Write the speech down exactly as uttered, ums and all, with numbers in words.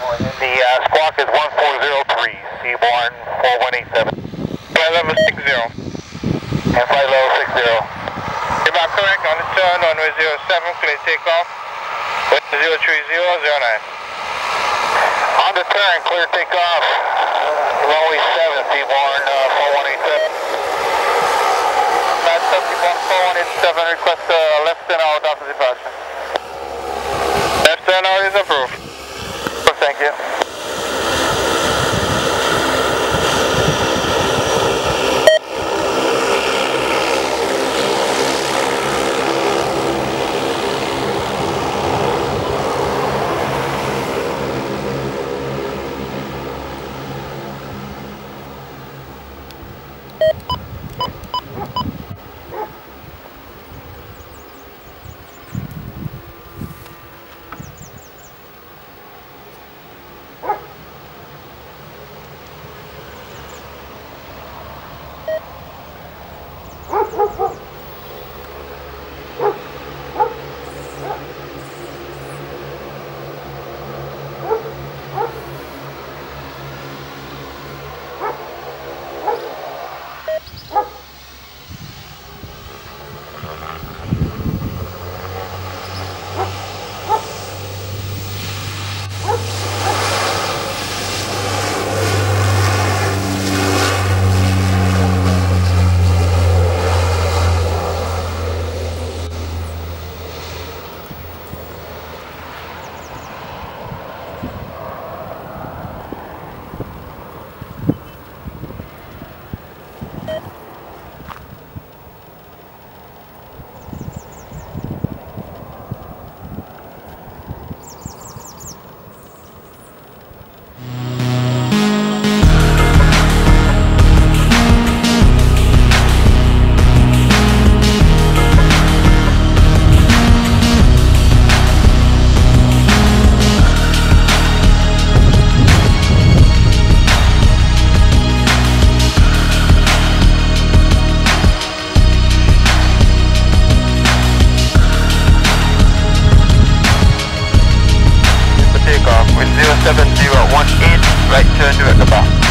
The uh, squawk is one four zero three, Seaborn four one eight seven. Flight level six zero. And flight level six zero. You're back correct on the turn, runway zero seven, clear takeoff, with zero three zero zero nine. On the turn, clear takeoff, runway seven, Seaborn uh, four one eight seven. Flight Seaborn four one eight seven, request a uh, left turn out after departure. Left turn out is approved. Thank you. seven zero one eight, right turn to at the back.